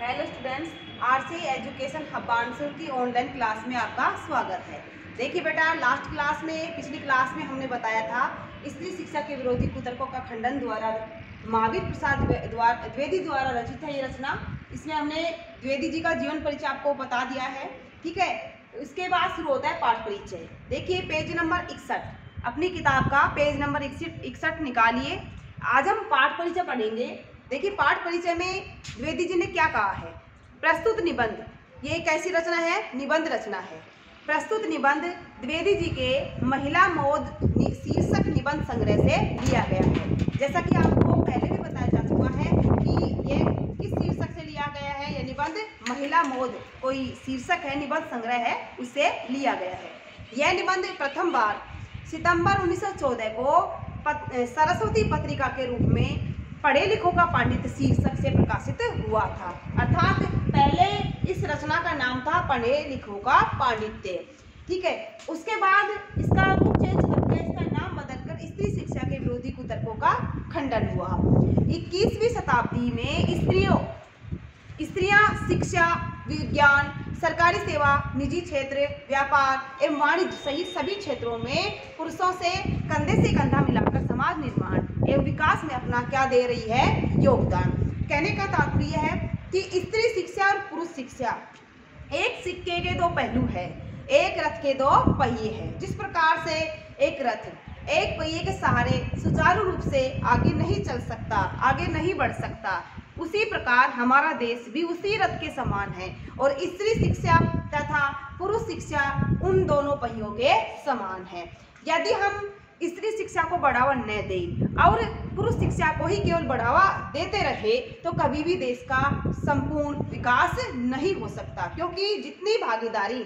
Hello students, R C education Habbansur की online class में आपका स्वागत है। देखिए बेटा, लास्ट क्लास में, पिछली क्लास में हमने बताया था स्त्री शिक्षा के विरोधी कुतर्कों का खंडन द्वारा महावीर प्रसादी द्विवेदी द्वारा रचित है ये रचना। इसमें हमने द्विवेदी जी का जीवन परिचय आपको बता दिया है, ठीक है। इसके बाद शुरू होता है पाठ परिचय। देखिए पेज नंबर 61, अपनी किताब का पेज नंबर 61 निकालिए। आज हम पाठ परिचय पढ़ेंगे। देखिए पाठ परिचय में द्विवेदी जी ने क्या कहा है। प्रस्तुत निबंध, ये कैसी रचना है, निबंध रचना है। प्रस्तुत निबंध द्विवेदी जी के महिला मोह शीर्षक निबंध संग्रह से लिया गया है। जैसा कि आपको पहले भी बताया जा चुका है कि ये किस शीर्षक से लिया गया है, ये निबंध महिला मोह कोई शीर्षक है, निबंध संग्रह है, उससे लिया गया है। यह निबंध प्रथम बार सितंबर 1914 को सरस्वती पत्रिका के रूप में पढ़े लिखों का पांडित्य शीर्षक से प्रकाशित हुआ था। अर्थात पहले इस रचना का नाम था पढ़े लिखों का पांडित्य, ठीक है। उसके बाद इसका रूप चेंज करके इसका नाम बदलकर स्त्री शिक्षा के विरोधी कुतर्कों का खंडन हुआ। 21वीं शताब्दी में स्त्रियां शिक्षा, विज्ञान, सरकारी सेवा, निजी क्षेत्र, व्यापार एवं वाणिज्य सहित सभी क्षेत्रों में पुरुषों से कंधा मिलाकर समाज निर्माण एवं विकास में अपना क्या दे रही है, योगदान। कहने का तात्पर्य है कि स्त्री शिक्षा और पुरुष शिक्षा एक सिक्के के दो पहलू है, एक रथ के दो पहिए हैं। जिस प्रकार से एक रथ एक पहिए के सहारे सुचारू रूप से आगे नहीं चल सकता, आगे नहीं बढ़ सकता, उसी प्रकार हमारा देश भी उसी रथ के समान है और स्त्री शिक्षा तथा पुरुष शिक्षा उन दोनों पहियों के समान है। यदि हम स्त्री शिक्षा को बढ़ावा न दें और पुरुष शिक्षा को ही केवल बढ़ावा देते रहे तो कभी भी देश का संपूर्ण विकास नहीं हो सकता, क्योंकि जितनी भागीदारी,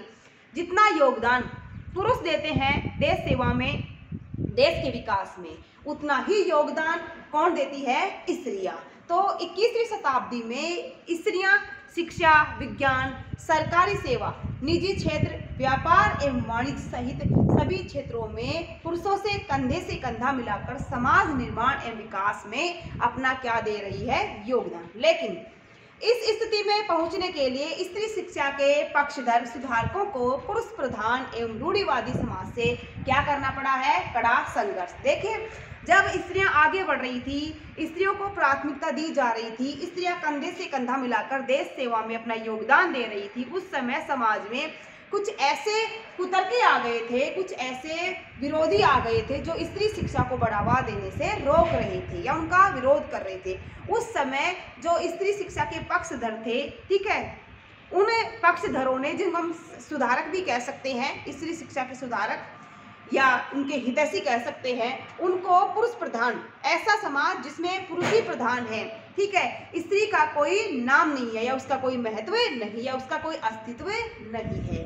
जितना योगदान पुरुष देते हैं देश सेवा में, देश के विकास में, उतना ही योगदान कौन देती है, स्त्रियाँ। तो 21वीं शताब्दी में स्त्रियाँ शिक्षा, विज्ञान, सरकारी सेवा, निजी क्षेत्र, व्यापार एवं वाणिज्य सहित सभी क्षेत्रों में पुरुषों से कंधा मिलाकर समाज निर्माण एवं विकास में अपना क्या दे रही है, योगदान। लेकिन इस स्थिति में पहुंचने के लिए स्त्री शिक्षा के पक्षधर सुधारकों को पुरुष प्रधान एवं रूढ़िवादी समाज से क्या करना पड़ा है, कड़ा संघर्ष। देखें, जब स्त्रियां आगे बढ़ रही थी, स्त्रियों को प्राथमिकता दी जा रही थी, स्त्रियां कंधे से कंधा मिलाकर देश सेवा में अपना योगदान दे रही थी, उस समय समाज में कुछ ऐसे कुतर्के आ गए थे, कुछ ऐसे विरोधी आ गए थे जो स्त्री शिक्षा को बढ़ावा देने से रोक रहे थे या उनका विरोध कर रहे थे। उस समय जो स्त्री शिक्षा के पक्षधर थे, ठीक है, उन पक्षधरों ने, जिनको हम सुधारक भी कह सकते हैं, स्त्री शिक्षा के सुधारक या उनके हितैषी कह सकते हैं, उनको पुरुष प्रधान, ऐसा समाज जिसमें पुरुष ही प्रधान है, ठीक है, स्त्री का कोई नाम नहीं है या उसका कोई महत्व नहीं या उसका कोई अस्तित्व नहीं है,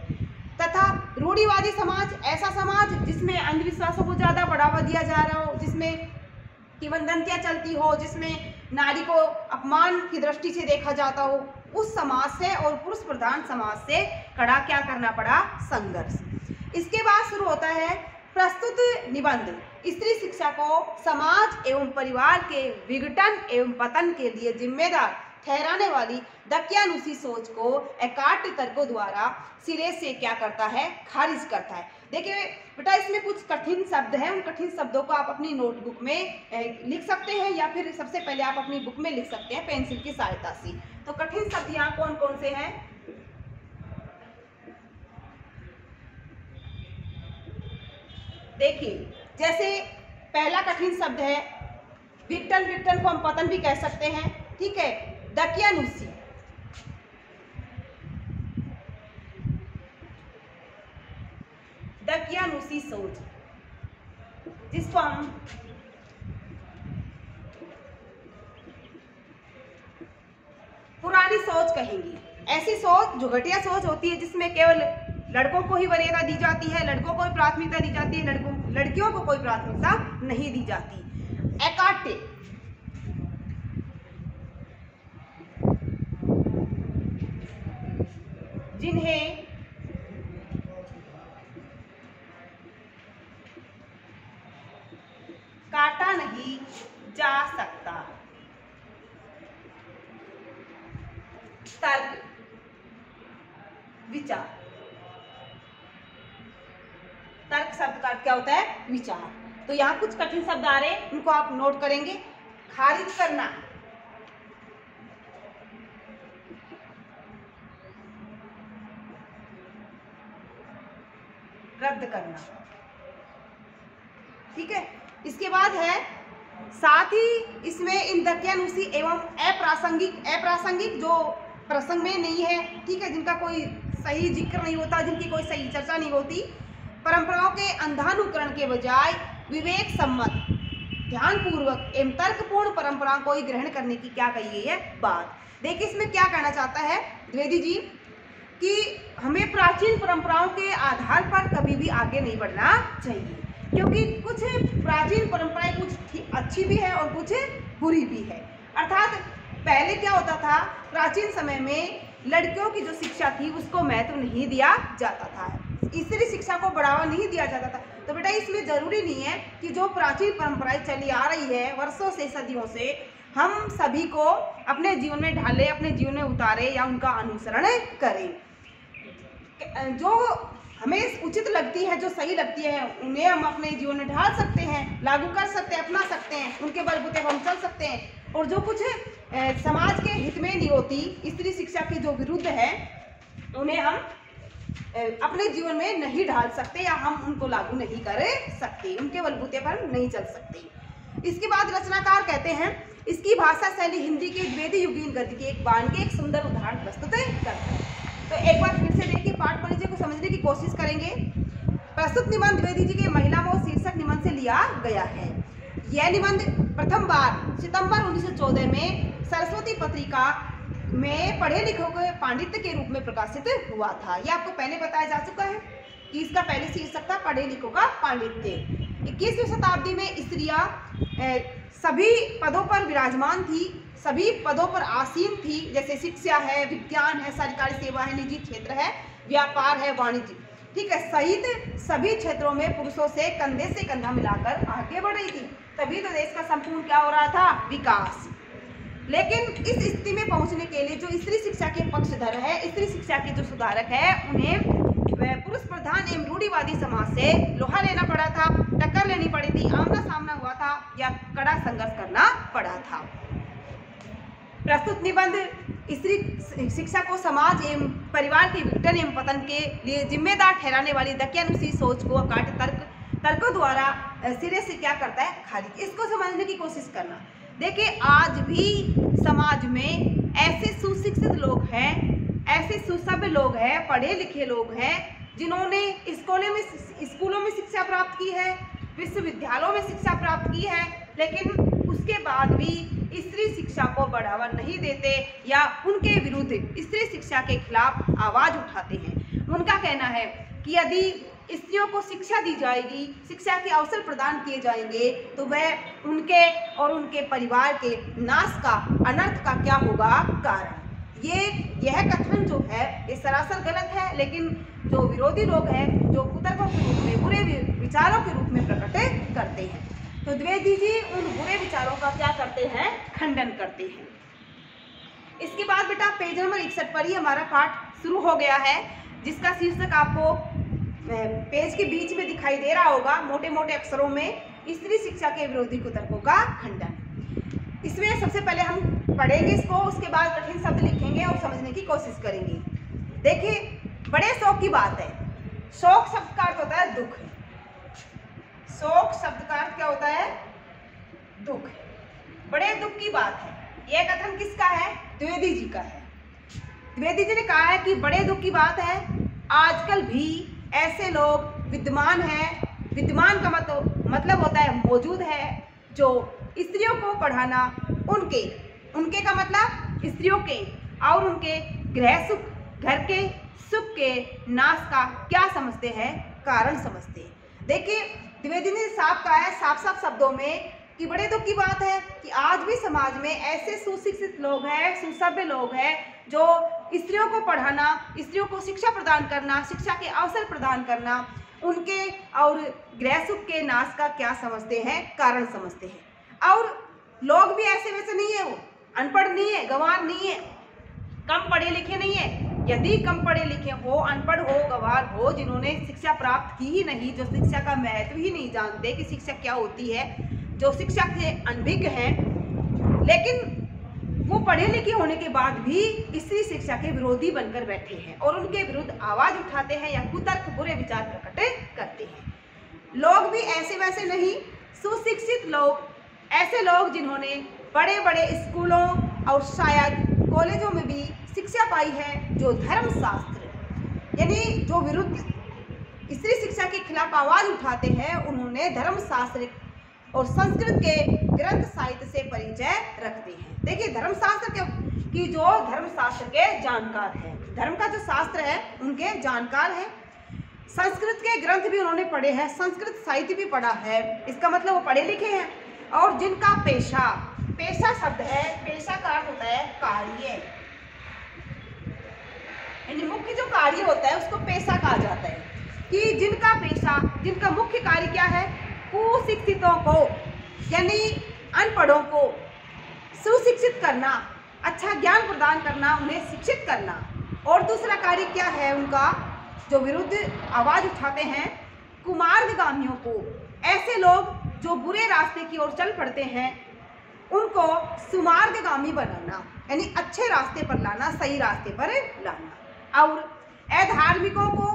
तथा रूढ़िवादी समाज, ऐसा समाज जिसमें अंधविश्वासों को ज़्यादा बढ़ावा दिया जा रहा हो, जिसमें किंवदंतियाँ चलती हो, जिसमें नारी को अपमान की दृष्टि से देखा जाता हो, उस समाज से और पुरुष प्रधान समाज से कड़ा क्या करना पड़ा, संघर्ष। इसके बाद शुरू होता है प्रस्तुत निबंध, स्त्री शिक्षा को समाज एवं परिवार के विघटन एवं पतन के लिए जिम्मेदार ठहराने वाली दक्यानुसी सोच को एकाट तर्कों द्वारा सिरे से क्या करता है, खारिज करता है। देखिए बेटा, इसमें कुछ कठिन शब्द हैं, उन कठिन शब्दों को आप अपनी नोटबुक में लिख सकते हैं या फिर सबसे पहले आप अपनी बुक में लिख सकते हैं पेंसिल की सहायता से। तो कठिन शब्द यहाँ कौन कौन से हैं, देखिए। जैसे पहला कठिन शब्द है विघटन, विघटन को हम पतन भी कह सकते हैं, ठीक है। दकियानुसी, दकियानुसी सोच, जिसको हम पुरानी सोच कहेंगे। ऐसी सोच जो घटिया सोच होती है, जिसमें केवल लड़कों को ही वरीयता दी जाती है, लड़कों को ही प्राथमिकता दी जाती है, लड़कियों को कोई प्राथमिकता नहीं दी जाती। एकाटे, जिन्हें काटा नहीं जा सकता, तर्क, विचार। तर्क शब्द का क्या होता है? विचार। तो यहाँ कुछ कठिन शब्द आ रहे हैं, उनको आप नोट करेंगे। खारिज करना, रद्द करना, ठीक है। इसके बाद है, साथ ही इसमें इन दक्यानुसी एवं अप्रासंगिक, अप्रासंगिक जो प्रसंग में नहीं है, ठीक है, जिनका कोई सही जिक्र नहीं होता, जिनकी कोई सही चर्चा नहीं होती, परंपराओं के अंधानुकरण के बजाय विवेक सम्मत, ध्यानपूर्वक एवं तर्कपूर्ण परंपराओं को ही ग्रहण करने की क्या कही है बात। देखिए इसमें क्या कहना चाहता है द्विवेदी जी कि हमें प्राचीन परंपराओं के आधार पर कभी भी आगे नहीं बढ़ना चाहिए, क्योंकि कुछ प्राचीन परंपराएं कुछ अच्छी भी है और कुछ बुरी भी है। अर्थात पहले क्या होता था, प्राचीन समय में लड़कियों की जो शिक्षा थी उसको महत्व नहीं दिया जाता था, इसलिए शिक्षा को बढ़ावा नहीं दिया जाता था। तो बेटा इसमें ज़रूरी नहीं है कि जो प्राचीन परंपराएं चली आ रही है वर्षों से, सदियों से, हम सभी को अपने जीवन में ढालें, अपने जीवन में उतारें या उनका अनुसरण करें। जो हमें उचित लगती है, जो सही लगती है, उन्हें हम अपने जीवन में ढाल सकते हैं, लागू कर सकते हैं, अपना सकते हैं, उनके बलबूते पर हम चल सकते हैं। और जो कुछ समाज के हित में नहीं होती, स्त्री शिक्षा के जो विरुद्ध है, उन्हें हम अपने जीवन में नहीं ढाल सकते या हम उनको लागू नहीं कर सकते, उनके बलबूते पर नहीं चल सकते। इसके बाद रचनाकार कहते हैं इसकी भाषा शैली हिंदी के द्विवेदी युगीन गद्य की एक बाण के एक सुंदर उदाहरण प्रस्तुत करता है। तो एक बार फिर से देखिए, पाठ परिचय को समझने की कोशिश करेंगे। प्रस्तुत निबंध द्विवेदी जी के महिला मोह शीर्षक निबंध से लिया गया है। यह निबंध प्रथम बार सितंबर 1914 में सरस्वती पत्रिका में पढ़े लिखों के पांडित्य के रूप में प्रकाशित हुआ था। यह आपको पहले बताया जा चुका है कि इसका पहले शीर्षक था पढ़े लिखों का पांडित्य। 21वीं शताब्दी में स्त्रियाँ सभी पदों पर विराजमान थी, सभी पदों पर आसीन थी, जैसे शिक्षा है, विज्ञान है, सरकारी सेवा है, निजी क्षेत्र है, व्यापार है, वाणिज्य, ठीक है, सहित सभी क्षेत्रों में पुरुषों से कंधा मिलाकर आगे बढ़ रही थी। तभी तो देश का संपूर्ण क्या हो रहा था? विकास। लेकिन इस स्थिति में पहुंचने के लिए जो स्त्री शिक्षा के पक्षधर है, स्त्री शिक्षा के जो सुधारक है, उन्हें पुरुष प्रधान एवं रूढ़िवादी समाज से लोहा लेना पड़ा था, टक्कर लेनी पड़ी थी, आमना सामना हुआ था या कड़ा संघर्ष करना पड़ा था। प्रस्तुत निबंध स्त्री शिक्षा को समाज एवं परिवार के विघटन एवं पतन के लिए जिम्मेदार ठहराने वाली दक्यानुसी सोच को काट तर्कों द्वारा सिरे से क्या करता है? खारिज। इसको समझने की कोशिश करना। देखिए आज भी समाज में ऐसे सुशिक्षित लोग हैं, ऐसे सुसभ्य लोग हैं, पढ़े लिखे लोग हैं, जिन्होंने स्कूलों में शिक्षा प्राप्त की है, विश्वविद्यालयों में शिक्षा प्राप्त की है, लेकिन उसके बाद भी स्त्री शिक्षा को बढ़ावा नहीं देते या उनके विरुद्ध स्त्री शिक्षा के खिलाफ आवाज़ उठाते हैं। उनका कहना है कि यदि स्त्रियों को शिक्षा दी जाएगी, शिक्षा के अवसर प्रदान किए जाएंगे, तो वह उनके और उनके परिवार के नाश का, अनर्थ का क्या होगा? कारण। यह कथन जो है ये सरासर गलत है, लेकिन जो विरोधी लोग हैं, जो कुतर्कों के रूप में, बुरे विचारों के रूप में प्रकट करते हैं, तो द्विवेदी जी उन बुरे विचारों का क्या करते हैं? खंडन करते हैं। इसके बाद बेटा पेज नंबर 61 पर ही हमारा पाठ शुरू हो गया है, जिसका शीर्षक आपको पेज के बीच में दिखाई दे रहा होगा मोटे मोटे अक्षरों में, स्त्री शिक्षा के विरोधी कुतर्कों का खंडन। इसमें सबसे पहले हम पढ़ेंगे इसको, उसके बाद कठिन शब्द लिखेंगे और समझने की कोशिश करेंगे। देखिए बड़े शौक की बात है। शोक शब्द का अर्थ होता है दुख। शोक शब्द का अर्थ क्या होता है? दुख। बड़े दुख की बात है। यह कथन किसका है? द्विवेदी जी का है। द्विवेदी जी ने कहा है कि बड़े दुख की बात है, आजकल भी ऐसे लोग विद्यमान हैं। विद्यमान का मतलब होता है मौजूद है, जो स्त्रियों को पढ़ाना, उनके का मतलब स्त्रियों के और उनके गृह सुख, घर के सुख के नाश का क्या समझते हैं? कारण समझते हैं। देखिए द्विवेदी ने साफ कहा है, साफ साफ शब्दों में, कि बड़े दुख की बात है कि आज भी समाज में ऐसे सुशिक्षित लोग हैं, सुसभ्य लोग हैं, जो स्त्रियों को पढ़ाना, स्त्रियों को शिक्षा प्रदान करना, शिक्षा के अवसर प्रदान करना, उनके और गृह सुख के नाश का क्या समझते हैं? कारण समझते हैं। और लोग भी ऐसे वैसे नहीं है, वो अनपढ़ नहीं है, गंवार नहीं है, कम पढ़े लिखे नहीं है। यदि कम पढ़े लिखे हो, अनपढ़ हो, गवार हो, जिन्होंने शिक्षा प्राप्त की ही नहीं, जो शिक्षा का महत्व ही नहीं जानते कि शिक्षा क्या होती है, जो शिक्षा के अनभिज्ञ हैं, लेकिन वो पढ़े लिखे होने के बाद भी इसी शिक्षा के विरोधी बनकर बैठे हैं और उनके विरुद्ध आवाज उठाते हैं या कुतर्क बुरे विचार प्रकट करते हैं। लोग भी ऐसे वैसे नहीं, सुशिक्षित लोग, ऐसे लोग जिन्होंने बड़े बड़े स्कूलों और शायद कॉलेजों में भी शिक्षा पाई है, जो धर्मशास्त्र यानी जो विरुद्ध स्त्री शिक्षा के खिलाफ आवाज़ उठाते हैं, उन्होंने धर्मशास्त्र और संस्कृत के ग्रंथ साहित्य से परिचय रखते हैं। देखिए धर्मशास्त्र की जो धर्मशास्त्र के जानकार हैं, धर्म का जो शास्त्र है उनके जानकार हैं, संस्कृत के ग्रंथ भी उन्होंने पढ़े हैं, संस्कृत साहित्य भी पढ़ा है, इसका मतलब वो पढ़े लिखे हैं। और जिनका पेशा, पेशा शब्द है, पेशा का अर्थ होता है कार्य, मुख्य जो कार्य होता है उसको पेशा कहा जाता है। कि जिनका पेशा, जिनका मुख्य कार्य क्या है, कुशिक्षितों को यानी अनपढ़ों को सुशिक्षित करना, अच्छा ज्ञान प्रदान करना, उन्हें शिक्षित करना। और दूसरा कार्य क्या है उनका, जो विरुद्ध आवाज़ उठाते हैं, कुमार्गगामियों को, ऐसे लोग जो बुरे रास्ते की ओर चल पड़ते हैं उनको सुमार्गगामी बनाना यानी अच्छे रास्ते पर लाना, सही रास्ते पर लाना। और अधार्मिकों को,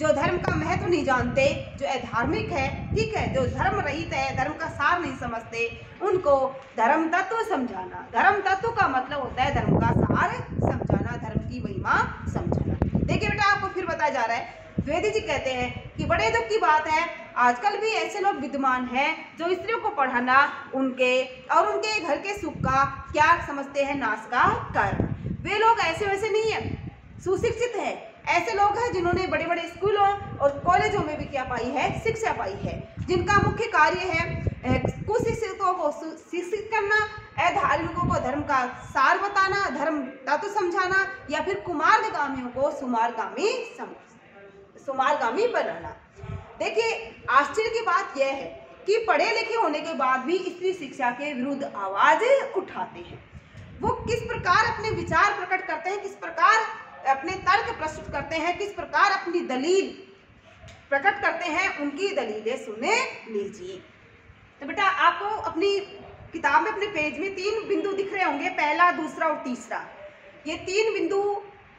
जो धर्म का महत्व नहीं जानते, जो अधार्मिक है, ठीक है, जो धर्म रहित है, धर्म का सार नहीं समझते, उनको धर्म तत्व समझाना। धर्म तत्व का मतलब होता है धर्म का सार समझाना, धर्म की महिमा समझाना। देखिए बेटा आपको फिर बताया जा रहा है, द्विवेदी जी कहते हैं कि बड़े दुख की बात है, आजकल भी ऐसे लोग विद्यमान हैं जो स्त्रियों को पढ़ाना उनके और उनके घर के सुख का क्या समझते हैं, नाश का कारण। वे लोग ऐसे वैसे नहीं है, सुशिक्षित है, ऐसे लोग हैं जिन्होंने बड़े बड़े स्कूलों और कॉलेजों में भी क्या पाई है, शिक्षा पाई है, जिनका मुख्य कार्य है कुशिक्षितों को शिक्षित करना, अधार्मिकों को धर्म का सार बताना, धर्म तत्व समझाना, या फिर कुमार्गामियों को सुमार्गामी बनाना। देखिए आश्चर्य की बात यह है कि पढ़े लिखे होने के बाद भी स्त्री शिक्षा के विरुद्ध आवाज उठाते हैं। वो किस प्रकार अपने विचार प्रकट करते हैं, किस प्रकार अपने तर्क प्रस्तुत करते हैं, किस प्रकार अपनी दलील प्रकट करते हैं, उनकी दलीलें सुने लीजिए। तो बेटा आपको अपनी किताब में अपने पेज में 3 बिंदु दिख रहे होंगे, पहला, दूसरा और तीसरा। ये 3 बिंदु,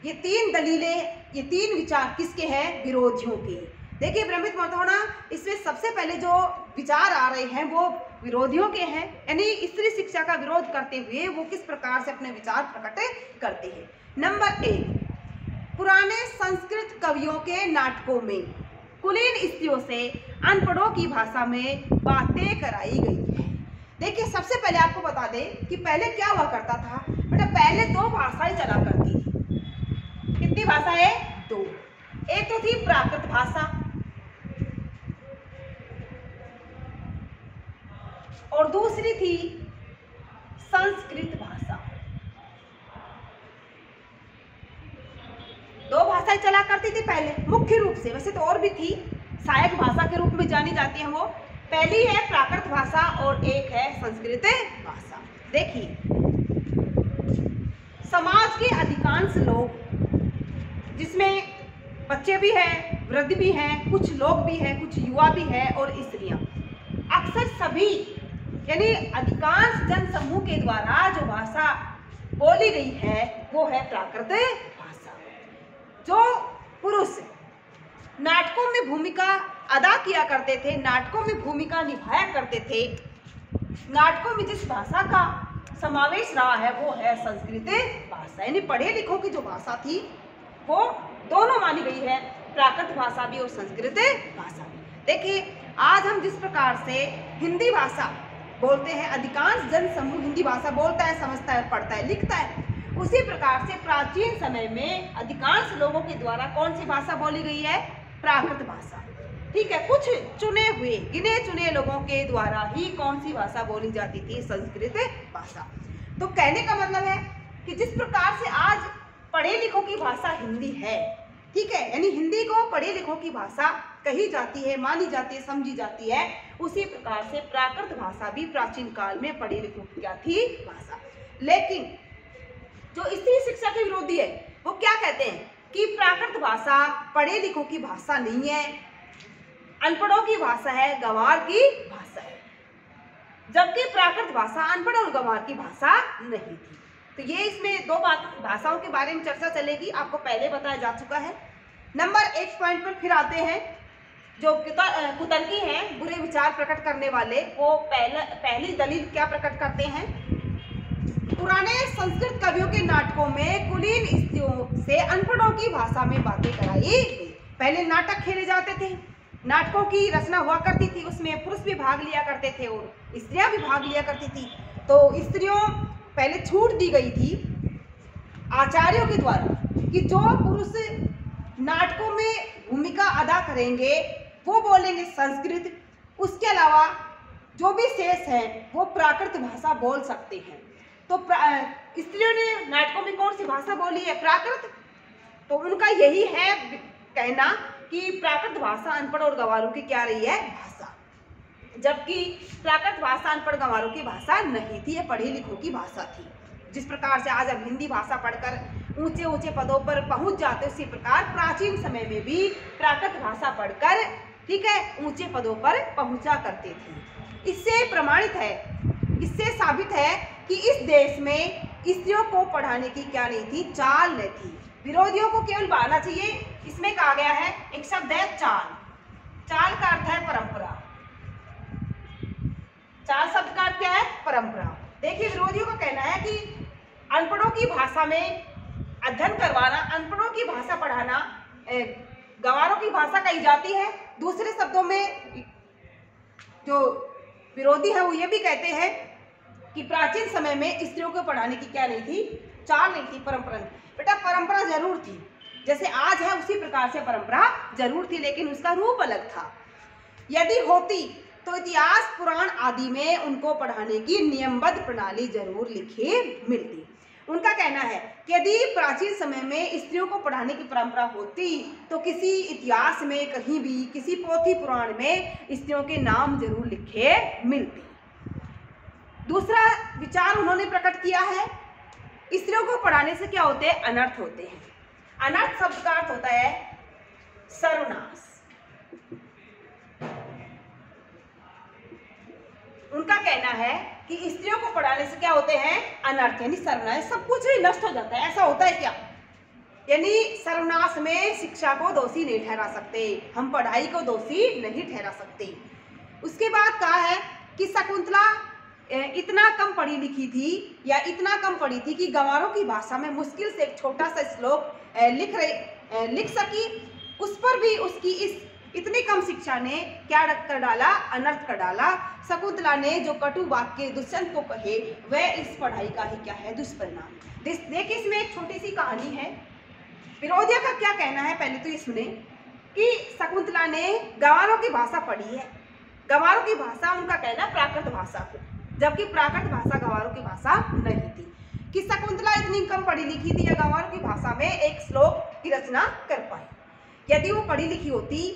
ये 3 दलीलें, ये 3 विचार किसके हैं, विरोधियों के। देखिए भ्रमित मत होना, इसमें सबसे पहले जो विचार आ रहे हैं वो विरोधियों के हैं, यानी स्त्री शिक्षा का विरोध करते हुए वो किस प्रकार से अपने विचार प्रकट करते हैं। नंबर 1, पुराने संस्कृत कवियों के नाटकों में कुलीन स्त्रियों से अनपढ़ों की भाषा में बातें कराई गई हैं। देखिए सबसे पहले आपको बता दें कि पहले क्या हुआ करता था बेटा, पहले 2 भाषाएं चला करती थी। कितनी भाषाएं? 2। एक तो थी प्राकृत भाषा और दूसरी थी संस्कृत भाषा। 2 भाषाएं चला करती थी पहले मुख्य रूप से, वैसे तो और भी थी, सहायक भाषा के रूप में जानी जाती है वो। पहली है प्राकृत भाषा और एक है संस्कृत भाषा। देखिए समाज के अधिकांश लोग, जिसमें बच्चे भी हैं, वृद्ध भी हैं, कुछ लोग भी हैं, कुछ युवा भी हैं और स्त्रियां, अक्सर सभी यानी अधिकांश जनसमूह के द्वारा जो भाषा बोली गई है वो है प्राकृत भाषा। जो पुरुष नाटकों में भूमिका अदा किया करते थे, नाटकों में भूमिका निभाया करते थे, नाटकों में जिस भाषा का समावेश रहा है वो है संस्कृत भाषा। यानी पढ़े लिखों की जो भाषा थी वो दोनों मानी गई है, प्राकृत भाषा भी और संस्कृत भाषा भी। देखिए आज हम जिस प्रकार से हिंदी भाषा बोलते हैं, अधिकांश जनसमूह हिंदी भाषा बोलता है, समझता है, पढ़ता है, लिखता है, उसी प्रकार से प्राचीन समय में अधिकांश लोगों के द्वारा कौन सी भाषा बोली गई है, प्राकृत भाषा। ठीक है, कुछ चुने हुए, गिने चुने लोगों के द्वारा ही कौन सी भाषा बोली जाती थी, संस्कृत भाषा। तो कहने का मतलब है कि जिस प्रकार से आज पढ़े लिखों की भाषा हिंदी है, ठीक है, यानी हिंदी को पढ़े लिखों की भाषा कही जाती है, मानी जाती है, समझी जाती है, उसी प्रकार से प्राकृत भाषा भी प्राचीन काल में पढ़े लिखों की क्या थी, भाषा। लेकिन जो स्त्री शिक्षा शिक्षा के विरोधी है। वो क्या कहते हैं कि प्राकृत भाषा पढ़े लिखों की भाषा नहीं है, अनपढ़ों की भाषा है, गंवार की भाषा है, जबकि प्राकृत भाषा अनपढ़ और गंवार की भाषा नहीं थी। तो ये इसमें दो भाषाओं के बारे में चर्चा चलेगी, आपको पहले बताया जा चुका है। नंबर 8 पॉइंट पर फिर आते हैं जो कुतर्की हैं, बुरे विचार प्रकट करने वाले, वो पहली दलील क्या प्रकट करते हैं? पुराने संस्कृत कवियों के नाटकों में कुलीन स्त्रियों से अनपढ़ों की भाषा में बातें कराई गई। पहले नाटक खेले जाते थे, नाटकों की रचना हुआ करती थी, उसमें पुरुष भी भाग लिया करते थे और स्त्रियां भी भाग लिया करती थी। तो स्त्रियों पहले छूट दी गई थी आचार्यों के द्वारा कि जो पुरुष नाटकों में भूमिका अदा करेंगे वो बोलेंगे संस्कृत, उसके अलावा जो भी शेष हैं वो प्राकृत भाषा बोल सकते हैं। तो स्त्रियों ने नाटकों में कौन सी भाषा बोली है? प्राकृत। तो उनका यही है कहना कि प्राकृत भाषा अनपढ़ और गंवारों की क्या रही है? भाषा, जबकि प्राकृत भाषा अनपढ़ गंवारों की भाषा नहीं थी, ये पढ़े लिखों की भाषा थी। जिस प्रकार से आज हम हिंदी भाषा पढ़कर ऊंचे ऊंचे पदों पर पहुंच जाते, उसी प्रकार प्राचीन समय में भी प्राकृत भाषा पढ़कर, ठीक है, ऊंचे पदों पर पहुंचा करते थे। इससे प्रमाणित है, इससे साबित है कि इस देश में स्त्रियों को पढ़ाने की क्या नहीं थी? चाल नहीं थी। विरोधियों को केवल बहाना चाहिए। इसमें कहा गया है एक शब्द है चाल। चाल का अर्थ है परंपरा। चाल शब्द का अर्थ क्या है? परंपरा। देखिए, विरोधियों का कहना है कि अनपढ़ों की भाषा में अध्ययन करवाना, अनपढ़ों की भाषा पढ़ाना गंवारों की भाषा कही जाती है। दूसरे शब्दों में जो विरोधी है वो ये भी कहते हैं कि प्राचीन समय में स्त्रियों को पढ़ाने की क्या नहीं थी? चाल नहीं थी, परंपरा। बेटा, परंपरा जरूर थी, जैसे आज है उसी प्रकार से परंपरा जरूर थी, लेकिन उसका रूप अलग था। यदि होती तो इतिहास, पुराण आदि में उनको पढ़ाने की नियमबद्ध प्रणाली जरूर लिखी मिलती। उनका कहना है कि यदि प्राचीन समय में स्त्रियों को पढ़ाने की परंपरा होती तो किसी इतिहास में, कहीं भी, किसी पोथी पुराण में स्त्रियों के नाम जरूर लिखे मिलते। दूसरा विचार उन्होंने प्रकट किया है, स्त्रियों को पढ़ाने से क्या होते हैं? अनर्थ होते हैं। अनर्थ शब्द का अर्थ होता है सर्वनाश। उनका कहना है कि स्त्रियों को पढ़ाने से क्या होते हैं? अनर्थ यानी सर्वनाश, सब कुछ ही नष्ट हो जाता है। ऐसा होता है क्या? यानी सर्वनाश में शिक्षा को दोषी नहीं ठहरा सकते हम, पढ़ाई को दोषी नहीं ठहरा सकते। उसके बाद कहा है कि शकुंतला इतना कम पढ़ी लिखी थी या इतना कम पढ़ी थी कि गंवारों की भाषा में मुश्किल से एक छोटा सा श्लोक लिख सकी। उस पर भी उसकी इस इतनी कम शिक्षा ने क्या कर डाला? अनर्थ कर डाला। शकुंतला ने जो कटु वाक्य दुष्यंत को कहे वह इस पढ़ाई का ही क्या है? दुष्परिणाम। देखिए, इसमें एक छोटी सी कहानी है। विरोधियों का क्या कहना है पहले तो ये सुने कि शकुंतला ने गंवारों की भाषा पढ़ी है। गंवारों की भाषा उनका कहना प्राकृत भाषा को, जबकि प्राकृत भाषा गंवारों की भाषा नहीं थी। कि शकुंतला इतनी कम पढ़ी लिखी थी या गंवारों की भाषा में एक श्लोक की रचना कर पाई। यदि वो पढ़ी लिखी होती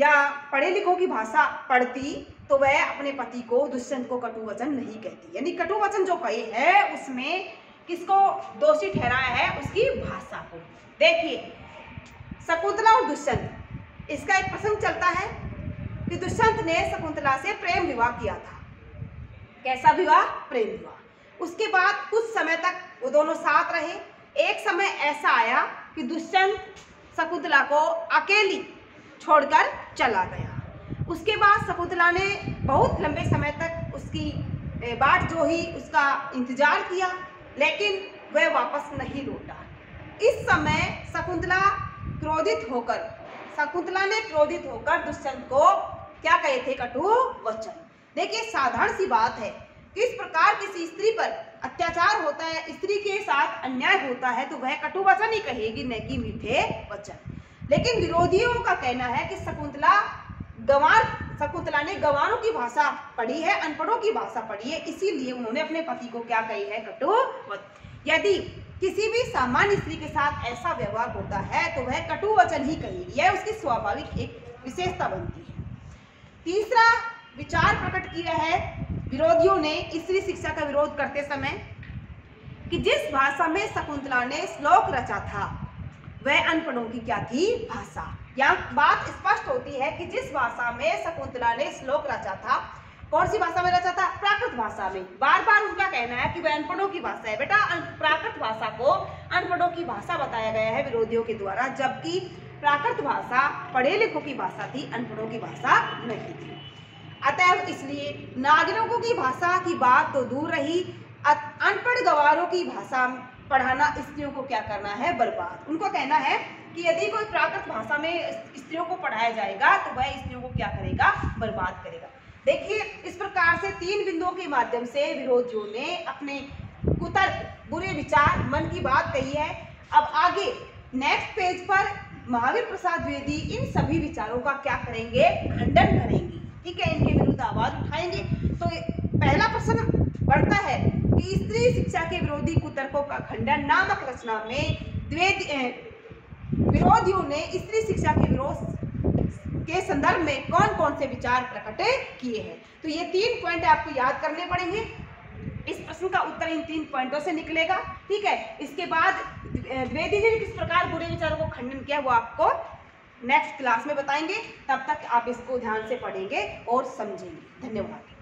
या पढ़े लिखों की भाषा पढ़ती तो वह अपने पति को, दुष्यंत को कटु वचन नहीं कहती। यानी कटु वचन जो कहे है उसमें किसको दोषी ठहराया है? उसकी भाषा को। देखिए, शकुंतला और दुष्यंत, इसका एक प्रसंग चलता है कि दुष्यंत ने शकुंतला से प्रेम विवाह किया था। कैसा विवाह? प्रेम विवाह। उसके बाद कुछ समय तक वो दोनों साथ रहे। एक समय ऐसा आया कि दुष्यंत शकुंतला को अकेली छोड़कर चला गया। उसके बाद शकुंतला ने बहुत लंबे समय तक उसकी बाट जो ही उसका इंतजार किया, लेकिन वह वापस नहीं लौटा। इस समय शकुंतला ने क्रोधित होकर दुष्यंत को क्या कहे थे? कटु वचन। देखिए, साधारण सी बात है, किस प्रकार किसी स्त्री पर अत्याचार होता है, स्त्री के साथ अन्याय होता है, तो वह कटु वचन ही कहेगी, न कि मीठे वचन। लेकिन विरोधियों का कहना है कि शकुंतला ने गंवारों की भाषा पढ़ी है, अनपढ़ों की भाषा पढ़ी है, इसीलिए उन्होंने अपने पति को क्या कही है? कटु वचन। यदि किसी भी सामान्य स्त्री के साथ ऐसा व्यवहार होता है तो वह कटु वचन ही कहेगी, यह उसकी स्वाभाविक एक विशेषता बनती है। तीसरा विचार प्रकट किया है विरोधियों ने स्त्री शिक्षा का विरोध करते समय कि जिस भाषा में शकुंतला ने श्लोक रचा था वह अनपढ़ों की क्या थी भाषा। या बात स्पष्ट होती है कि जिस भाषा में शकुंतला ने श्लोक रचा था, कौन सी भाषा में रचा था? प्राकृत भाषा में। बार बार उनका कहना है कि वह अनपढ़ों की भाषा है। बेटा, प्राकृत भाषा को अनपढ़ों की भाषा बताया गया है विरोधियों के द्वारा, जबकि प्राकृत भाषा पढ़े लिखों की भाषा थी, अनपढ़ों की भाषा नहीं थी। अतः इसलिए नागरिकों की भाषा की बात तो दूर रही, अनपढ़ गवारों की भाषा पढ़ाना स्त्रियों को क्या करना है? बर्बाद। उनको कहना है कि यदि कोई प्राकृत भाषा में स्त्रियों को पढ़ाया जाएगा तो वह स्त्रियों को क्या करेगा? बर्बाद करेगा। देखिए, इस प्रकार से तीन बिंदुओं के माध्यम से विरोधियों ने अपने कुतर्क, बुरे विचार, मन की बात कही है। अब आगे नेक्स्ट पेज पर महावीर प्रसाद द्विवेदी इन सभी विचारों का क्या करेंगे? खंडन करेंगे। ठीक है, इनके विरुद्ध आवाज उठाएंगे। तो पहला प्रश्न बढ़ता है कि स्त्री शिक्षा के विरोधी कुतर्कों का खंडन नामक रचना में विरोधियों ने स्त्री शिक्षा के विरोध के संदर्भ में कौन कौन से विचार प्रकट किए हैं? तो ये तीन पॉइंट आपको याद करने पड़ेंगे। इस प्रश्न का उत्तर इन तीन पॉइंटों से निकलेगा। ठीक है, इसके बाद द्विवेदी जी ने किस प्रकार बुरे विचारों को खंडन किया वो आपको नेक्स्ट क्लास में बताएंगे। तब तक आप इसको ध्यान से पढ़ेंगे और समझेंगे। धन्यवाद।